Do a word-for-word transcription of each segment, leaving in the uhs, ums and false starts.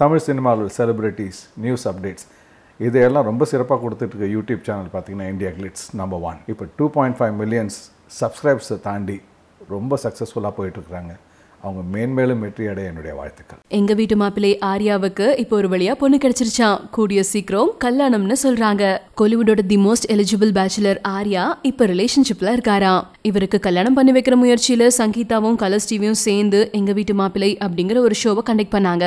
Tamil cinema celebrities, news updates. This is the YouTube channel, India Glitz, number one. Now, two point five million subscribers are very successful. அவங்க மேன்மேலும் வெற்றி அடைய என்னுடைய வாழ்த்துக்கள். எங்க வீட்டு மாப்பிள்ளை ஆரியாவுக்கு இப்போ ஒரு வழியா பொண்ணு கிடைச்சிருச்சாம். கூடிய சீக்கிரம் கல்யாணம்னு சொல்றாங்க. கோலிவுட்டோட the most eligible bachelor Arya இப்போ ரிலேஷன்ஷிப்ல இருக்காராம். இவருக்கு கல்யாணம் பண்ணி வைக்கிற முயற்சியில சங்கீதாவும் கலர்ஸ் டிவியும் சேர்ந்து எங்க வீட்டு மாப்பிள்ளை அப்படிங்கிற ஒரு ஷோவை கண்டக்ட் பண்ணாங்க.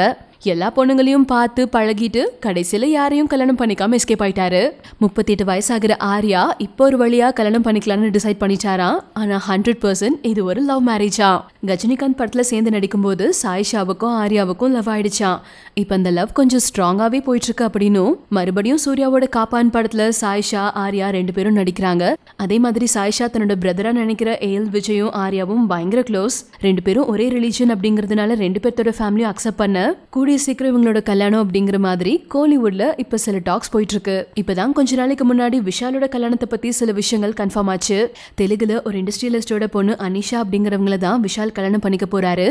எல்லா பொண்ணுங்களையும் பார்த்து பழகிட்டு கடைசியில யாரையும் கல்யாணம் பண்ணிக்காம எஸ்கேப் ஆயிட்டாரு. முப்பத்தெட்டு வயசாகிற ஆரியா இப்போ ஒரு வழியா கல்யாணம் பண்ணிக்கலாம்னு டிசைட் பண்ணிட்டாராம். ஆனா ஹண்ட்ரட் பர்சன்ட் இது ஒரு லவ் மேரேஜா. கஜினிகாந்த் படத்துல சேர்ந்து நடிக்கும்போது சாயிஷாவுக்கும் ஆரியாவுக்கும் லவ் ஆயிடுச்சான். இப்ப அந்த லவ் கொஞ்சம் ஸ்ட்ராங்காவே போயிட்டு இருக்கு அப்படின்னு மறுபடியும் சூர்யாவோட காப்பான் படத்துல சாயிஷா ஆரியா ரெண்டு பேரும் நடிக்கிறாங்க. அதே மாதிரி சாயிஷா தன்னோட பிரதரா நினைக்கிற ஏல் விஜயும் ஆரியாவும் பயங்கர க்ளோஸ். ரெண்டு பேரும் ஒரே ரிலீஜன் அப்படிங்கறதுனால ரெண்டு பேர்த்தோட ஃபேமிலியும் அக்செப்ட் பண்ண கூடி சீக்கிரம் இவங்களோட கல்யாணம் அப்படிங்கிற மாதிரி கோலிவுட்ல இப்ப சில டாக்ஸ் போயிட்டு இருக்கு. இப்பதான் கொஞ்ச நாளைக்கு முன்னாடி விஷாலோட கல்யாணத்தை பத்தி சில விஷயங்கள் கன்ஃபார்ம் ஆச்சு. தெலுங்குல ஒரு இண்டஸ்ட்ரியலிஸ்டோட பொண்ணு அனிஷா அப்படிங்கிறவங்கள தான் விஷால் கல்யாணம் பண்ணிக்க போறாரு.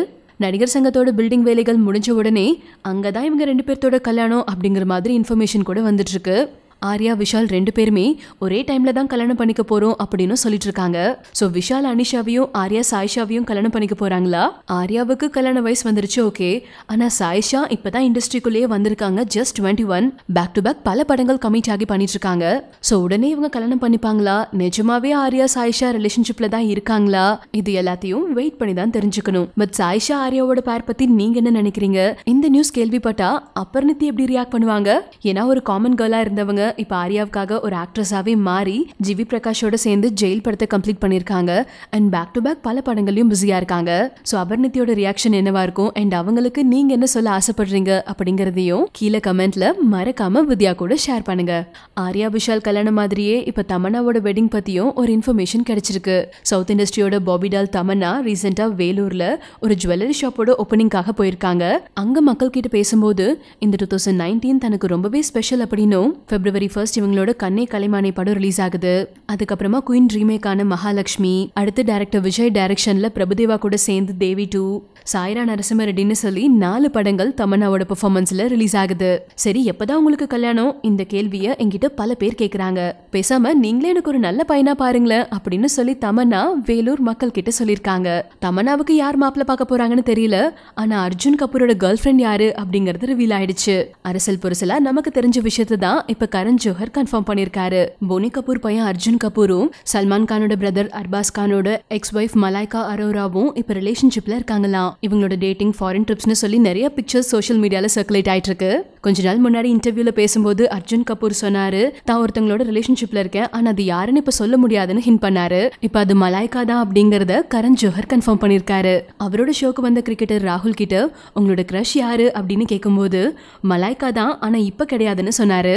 நடிகர் சங்கத்தோட பில்டிங் வேலைகள் முடிஞ்ச உடனே அங்கதான் இவங்க ரெண்டு பேர்த்தோட கல்யாணம் அப்படிங்கிற மாதிரி இன்ஃபர்மேஷன் கூட வந்துட்டு இருக்கு. ஆரியா விஷால் ரெண்டு பேருமே ஒரே டைம்ல தான் கல்யாணம் பண்ணிக்க போறோம் அப்படின்னு சொல்லிட்டு இருக்காங்க. சோ விஷால் அனிஷாவையும் ஆரியா சாயிஷாவையும் கல்யாணம் பண்ணிக்க போறாங்களா? ஆரியாவுக்கு கல்யாண வயசு வந்துருச்சு, ஓகே. ஆனா சாயிஷா இப்பதான் இண்டஸ்ட்ரிக்குள்ளேயே வந்திருக்காங்க. Just twenty one back to back பல படங்கள் கமிட் ஆகி பண்ணிட்டு இருக்காங்க. சோ உடனே இவங்க கல்யாணம் பண்ணிப்பாங்களா? நிஜமாவே ஆரியா சாயிஷா ரிலேஷன்ஷிப்ல தான் இருக்காங்களா? இது எல்லாத்தையும் வெயிட் பண்ணி தான் தெரிஞ்சுக்கணும். பட் சாயிஷா ஆரியாவோட பேர் பத்தி நீங்க என்ன நினைக்கிறீங்க? இந்த நியூஸ் கேள்விப்பட்டா அப்பர்ணித்தி எப்படி ரியாக்ட் பண்ணுவாங்க? ஏன்னா ஒரு காமன் கேர்லா இருந்தவங்க இப்ப ஆரியாவுக்காக ஒரு ஆக்ட்ரஸாவே மாறி ஜிவி பிரகாஷோட சேர்ந்து ஜெயில் படத்தை கம்ப்ளீட் பண்ணிருக்காங்க. அண்ட் பேக் டு பேக் பல படங்களையும் பிஸியா இருக்காங்க. சோ அபர்ணித்தியோட ரியாக்ஷன் என்னவா இருக்கும் அண்ட் அவங்களுக்கு நீங்க என்ன சொல்ல ஆசைப்படுறீங்க அப்படிங்கறதையும் கீழே கமெண்ட்ல மறக்காம வித்யா கூட ஷேர் பண்ணுங்க. ஆரியா விஷால் கல்யாணம் மாதிரியே இப்ப தமன்னாவோட வெட்டிங் பத்தியும் ஒரு இன்ஃபர்மேஷன் கிடைச்சிருக்கு. சவுத் இண்டஸ்ட்ரியோட பாபிடால் தமன்னா ரீசெண்டா வேலூர்ல ஒரு ஜுவல்லரி ஷாப்போட ஓப்பனிங்காக போயிருக்காங்க. அங்க மக்கள் கிட்ட பேசும்போது இந்த டூ தௌசண்ட் நைன்டீன் தனக்கு ரொம்பவே ஸ்பெஷல் அப்படின்னும் பிப்ரவரி ஃபர்ஸ்ட் இவங்களோட கண்ணே கலைமானே படம் ரிலீஸ் ஆகுது. அதுக்கப்புறமா குயின் ரீமேக் ஆன மகாலட்சுமி, அடுத்து டைரக்டர் விஜய் டைரக்ஷன்ல பிரபுதேவா கூட சேர்ந்து தேவி டூ, சாய்ரா நரசிம்ம ரெட்டின்னு சொல்லி நாலு படங்கள் தமன்னாவோட பெர்ஃபார்மன்ஸ்ல ரிலீஸ் ஆகுது. சரி, எப்பதான் உங்களுக்கு கல்யாணம்? இந்த கேள்வியை என்கிட்ட பல பேர் கேட்கறாங்க. பேசாம நீங்களே எனக்கு ஒரு நல்ல பையனா பாருங்களேன் அப்படின்னு சொல்லி தமன்னா வேலூர் மக்கள் கிட்ட சொல்லியிருக்காங்க. தமன்னாவுக்கு யார் மாப்பிள்ள பார்க்க போறாங்கன்னு தெரியல. ஆனா அர்ஜுன் கபூரோட கேர்ள் ஃபிரெண்ட் யாரு அப்படிங்கறது ரிவீல் ஆயிடுச்சு. அரசல் புரசலா நமக்கு தெரிஞ்ச விஷயத்தை தான் இப்ப ஜோஹர் கன்ஃபார்ம் பண்ணிருக்காரு. போனி கபூர் பையன் அர்ஜுன் கபூரும் சல்மான் கானோட பிரதர் அர்பாஸ் கானோட எக்ஸ் வைஃப் மலைக்கா அரோராவும் இப்ப ரிலேஷன்ஷிப்ல இருக்காங்களாம். இவங்களோட டேட்டிங், ஃபாரின் ட்ரிப்ஸ்னு சொல்லி நிறைய பிக்சர்ஸ் சோஷியல் மீடியால சர்க்குலேட் ஆயிட்டு இருக்கு. கொஞ்ச நாள் முன்னாடி இன்டர்வியூல பேசும்போது அர்ஜுன் கபூர் சொன்னாரு, தான் ஒருத்தங்களோட ரிலேஷன்ஷிப்ல இருக்கேன், ஆனா அது யாருன்னு இப்ப சொல்ல முடியாதுன்னு ஹிண்ட் பண்ணாரு. இப்ப அது மலைக்கா தான் அப்படிங்கறத கரண் ஜோஹர் கன்ஃபார்ம் பண்ணிருக்காரு. அவரோட ஷோக்கு வந்த கிரிக்கெட்டர் ராகுல் கிட்ட உங்களோட கிரஷ் யாரு அப்படின்னு கேட்கும்போது மலைக்கா தான், ஆனா இப்ப கிடையாதுன்னு சொன்னாரு.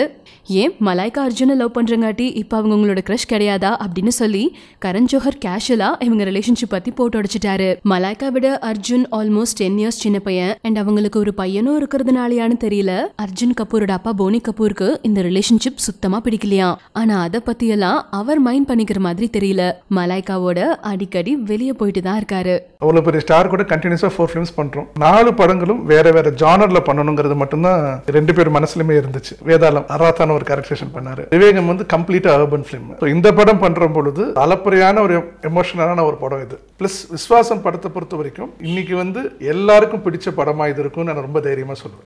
ஏன் மலைக்கா அர்ஜுனை லவ் பண்றங்காட்டி இப்ப அவங்க உங்களோட கிரஷ் கிடையாதா அப்படின்னு சொல்லி கரண் ஜோஹர் கேஷுவலா இவங்க ரிலேஷன்ஷிப் பத்தி போட்டு அடிச்சிட்டாரு. மலைக்கா விட அர்ஜுன் ஆல்மோஸ்ட் டென் இயர்ஸ் சின்ன பையன். அண்ட் அவங்களுக்கு ஒரு பையனும் இருக்கிறதுனாலயான்னு தெரியல. அர்ஜுன் கபூரோட அப்பா போனி கபூருக்கு இந்த ரிலேஷன்ஷிப் சுத்தமா பிடிக்கலையா. ஆனா அதை பத்தி எல்லாம் அவர் மைண்ட் பண்ணிக்கிற மாதிரி தெரியல. மலைக்காவோட அடிக்கடி வெளியே போயிட்டு தான் இருக்காரு. அவ்வளவு பெரிய ஸ்டார் கூட கண்டினியூஸா ஃபோர் ஃபிலிம்ஸ் பண்றோம். நாலு படங்களும் வேற வேற ஜானர்ல பண்ணணுங்கிறது மட்டும்தான் ரெண்டு பேர் மனசுலயுமே இருந்துச்சு. வேதாளம் அராத்தான ஒரு கரெக்ஷன் பண்ணாரு. விவேகம் வந்து கம்ப்ளீட்டா அர்பன் ஃபிலிம். இந்த படம் பண்ற பொழுது அலப்பறையான ஒரு எமோஷனலான ஒரு படம் இது. பிளஸ் விஸ்வாசம் படத்தை பொறுத்த வரைக்கும் இன்னைக்கு வந்து எல்லாருக்கும் பிடிச்ச படமா இது இருக்கும்னு நான் ரொம்ப தைரியமா சொல்லுவேன்.